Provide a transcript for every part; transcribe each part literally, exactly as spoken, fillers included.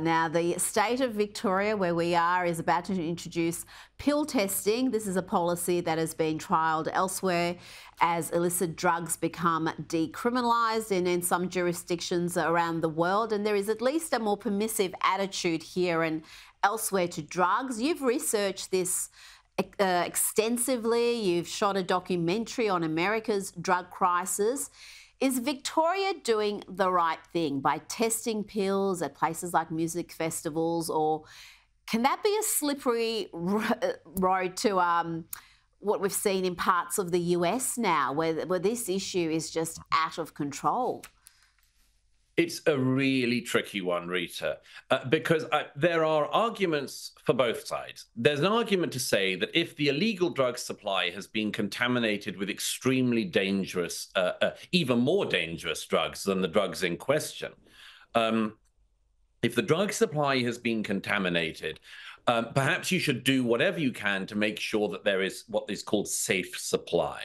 Now, the state of Victoria, where we are, is about to introduce pill testing. This is a policy that has been trialled elsewhere as illicit drugs become decriminalised and in some jurisdictions around the world. And there is at least a more permissive attitude here and elsewhere to drugs. You've researched this uh, extensively. You've shot a documentary on America's drug crisis. Is Victoria doing the right thing by testing pills at places like music festivals, or can that be a slippery road to um, what we've seen in parts of the U S now, where, where this issue is just out of control? It's a really tricky one, Rita, uh, because I, there are arguments for both sides. There's an argument to say that if the illegal drug supply has been contaminated with extremely dangerous, uh, uh, even more dangerous drugs than the drugs in question, um, if the drug supply has been contaminated, um, perhaps you should do whatever you can to make sure that there is what is called safe supply.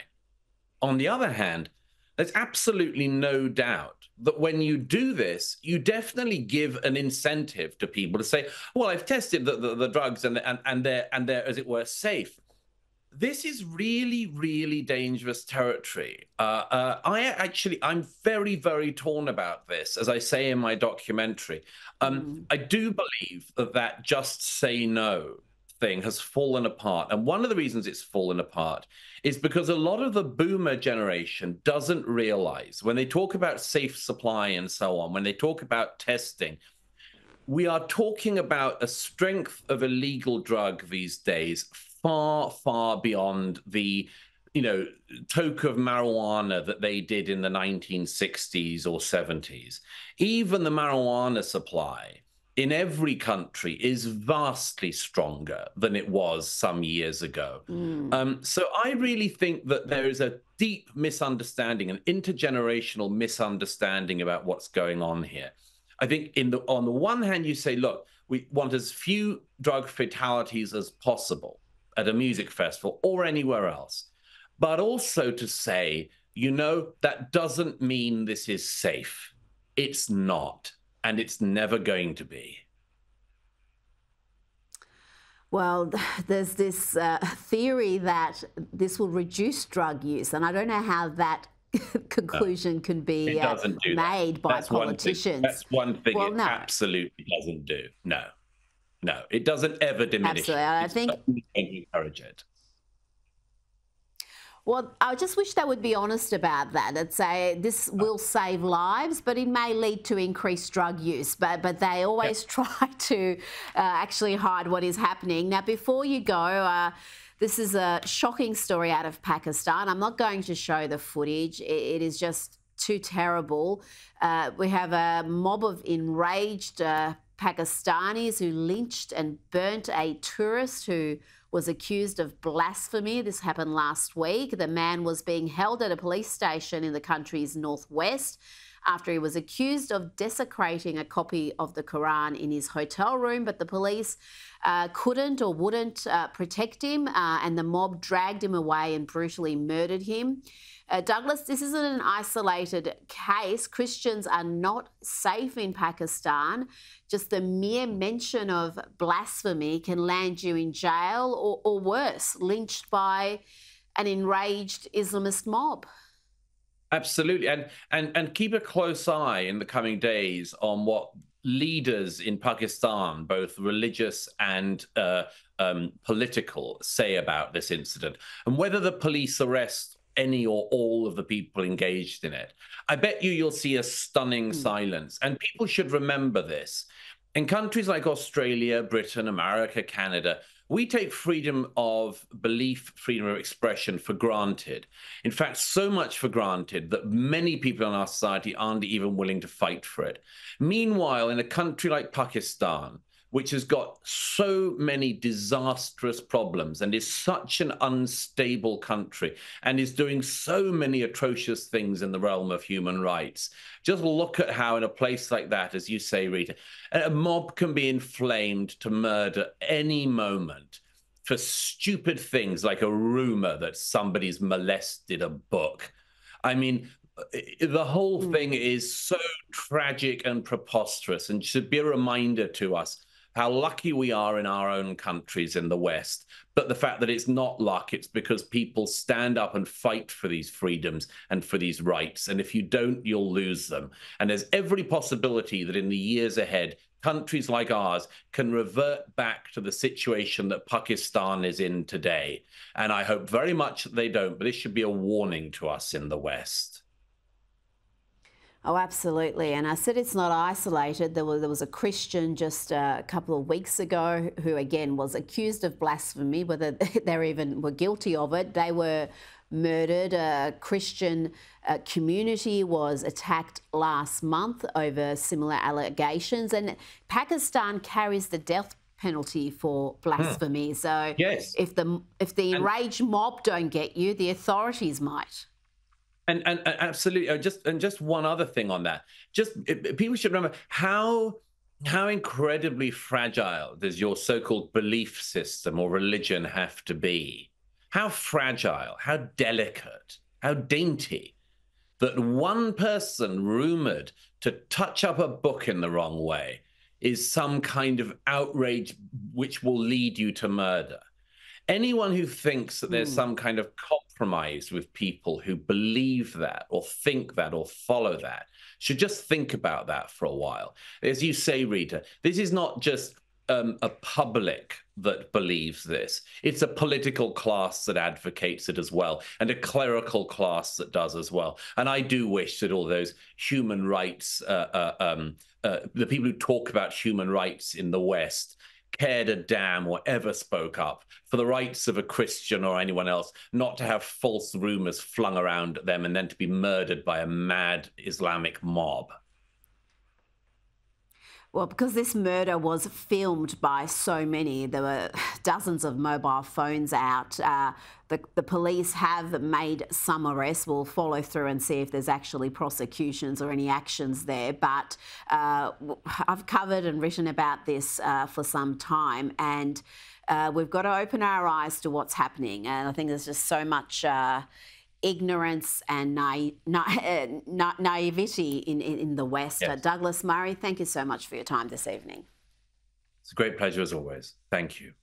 On the other hand, there's absolutely no doubt that when you do this, you definitely give an incentive to people to say, well, I've tested the, the, the drugs and, and, and, they're, and they're, as it were, safe. This is really, really dangerous territory. Uh, uh, I actually, I'm very, very torn about this, as I say in my documentary. Um, mm-hmm. I do believe that that just say no thing has fallen apart. And one of the reasons it's fallen apart is because a lot of the boomer generation doesn't realize, when they talk about safe supply and so on, when they talk about testing, we are talking about a strength of illegal drug these days far, far beyond the, you know, toke of marijuana that they did in the nineteen sixties or seventies. Even the marijuana supply in every country is vastly stronger than it was some years ago. Mm. Um, so I really think that there is a deep misunderstanding, an intergenerational misunderstanding about what's going on here. I think in the, on the one hand, you say, look, we want as few drug fatalities as possible at a music festival or anywhere else, but also to say, you know, that doesn't mean this is safe. It's not. And it's never going to be. Well, there's this uh, theory that this will reduce drug use, and I don't know how that conclusion no, can be uh, made that. by that's politicians. One thing, that's one thing well, it no. absolutely doesn't do. No, no, it doesn't ever diminish. Absolutely, it. I think encourage it. Well, I just wish they would be honest about that. I'd say this will save lives, but it may lead to increased drug use. But but they always yep. try to uh, actually hide what is happening. Now, before you go, uh, this is a shocking story out of Pakistan. I'm not going to show the footage. It, it is just too terrible. Uh, we have a mob of enraged uh, Pakistanis who lynched and burnt a tourist who was accused of blasphemy. This happened last week. The man was being held at a police station in the country's northwest after he was accused of desecrating a copy of the Quran in his hotel room, but the police uh, couldn't or wouldn't uh, protect him, uh, and the mob dragged him away and brutally murdered him. Uh, Douglas, this isn't an isolated case. Christians are not safe in Pakistan. Just the mere mention of blasphemy can land you in jail or, or worse, lynched by an enraged Islamist mob. Absolutely. And, and, and keep a close eye in the coming days on what leaders in Pakistan, both religious and uh, um, political, say about this incident and whether the police arrest any or all of the people engaged in it. I bet you you'll see a stunning mm. silence. And people should remember this. In countries like Australia, Britain, America, Canada, we take freedom of belief, freedom of expression for granted. In fact, so much for granted that many people in our society aren't even willing to fight for it. Meanwhile, in a country like Pakistan, which has got so many disastrous problems and is such an unstable country and is doing so many atrocious things in the realm of human rights. Just look at how in a place like that, as you say, Rita, a mob can be inflamed to murder any moment for stupid things like a rumor that somebody's molested a book. I mean, the whole thing is so tragic and preposterous, and should be a reminder to us how lucky we are in our own countries in the West. But the fact that it's not luck, it's because people stand up and fight for these freedoms and for these rights. And if you don't, you'll lose them. And there's every possibility that in the years ahead, countries like ours can revert back to the situation that Pakistan is in today. And I hope very much that they don't, but this should be a warning to us in the West. Oh, absolutely. And I said it's not isolated. There was, there was a Christian just a couple of weeks ago who, again, was accused of blasphemy, whether they even were guilty of it. They were murdered. A Christian uh, community was attacked last month over similar allegations. And Pakistan carries the death penalty for blasphemy. Hmm. So yes. if the, if the enraged and mob don't get you, the authorities might. And, and and absolutely, just and just one other thing on that. Just it, people should remember how how incredibly fragile does your so-called belief system or religion have to be? How fragile, how delicate, how dainty, that one person rumored to touch up a book in the wrong way is some kind of outrage which will lead you to murder. Anyone who thinks that there's mm. some kind of compromise with people who believe that or think that or follow that should just think about that for a while. As you say, Rita, this is not just um, a public that believes this. It's a political class that advocates it as well, and a clerical class that does as well. And I do wish that all those human rights, uh, uh, um, uh, the people who talk about human rights in the West, cared a damn or ever spoke up for the rights of a Christian or anyone else, not to have false rumors flung around at them and then to be murdered by a mad Islamic mob. Well, because this murder was filmed by so many, there were dozens of mobile phones out. Uh, the, the police have made some arrests. We'll follow through and see if there's actually prosecutions or any actions there. But uh, I've covered and written about this uh, for some time, and uh, we've got to open our eyes to what's happening. And I think there's just so much uh, ignorance and na na na naivety in, in, in the West. Yes. Uh, Douglas Murray, thank you so much for your time this evening. It's a great pleasure as always. Thank you.